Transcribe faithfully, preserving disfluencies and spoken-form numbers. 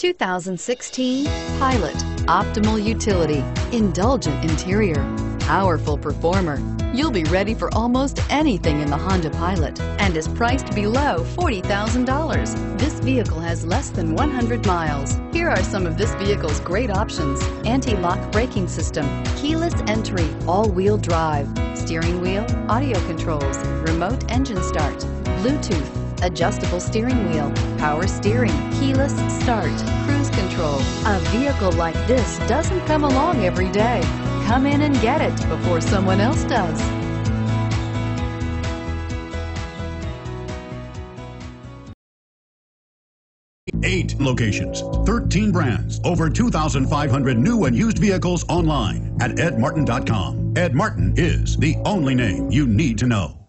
two thousand sixteen Pilot. Optimal utility, indulgent interior, powerful performer. You'll be ready for almost anything in the Honda Pilot and is priced below forty thousand dollars. This vehicle has less than one hundred miles. Here are some of this vehicle's great options: anti-lock braking system, keyless entry, all-wheel drive, steering wheel audio controls, remote engine start, Bluetooth, adjustable steering wheel, power steering, keyless start, cruise control. A vehicle like this doesn't come along every day. Come in and get it before someone else does. Eight locations, thirteen brands, over two thousand five hundred new and used vehicles online at ed martin dot com. Ed Martin is the only name you need to know.